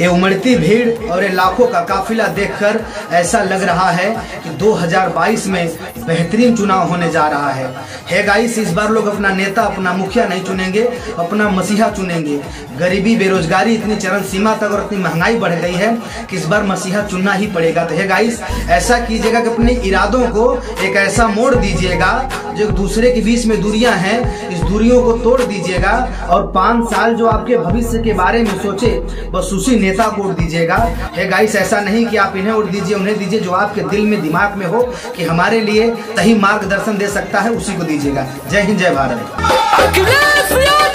ये उमड़ती भीड़ और ये लाखों का काफिला देखकर ऐसा लग रहा है कि 2022 में बेहतरीन चुनाव होने जा रहा है। हे गाइस, इस बार लोग अपना नेता, अपना मुखिया नहीं चुनेंगे, अपना मसीहा चुनेंगे। गरीबी, बेरोजगारी इतनी चरम सीमा तक और इतनी महंगाई बढ़ गई है कि इस बार मसीहा चुनना ही पड़ेगा। तो हे गाइस, ऐसा कीजिएगा कि अपने इरादों को एक ऐसा मोड़ दीजिएगा जो एक दूसरे के बीच में दूरियां हैं, इस दूरियों को तोड़ दीजिएगा और 5 साल जो आपके भविष्य के बारे में सोचे बस उसी नेता को वोट दीजिएगा। हे गाइस, ऐसा नहीं कि आप इन्हें वोट दीजिए, उन्हें दीजिए, जो आपके दिल में दिमाग में हो कि हमारे लिए सही मार्गदर्शन दे सकता है उसी को दीजिएगा। जय हिंद, जय भारत।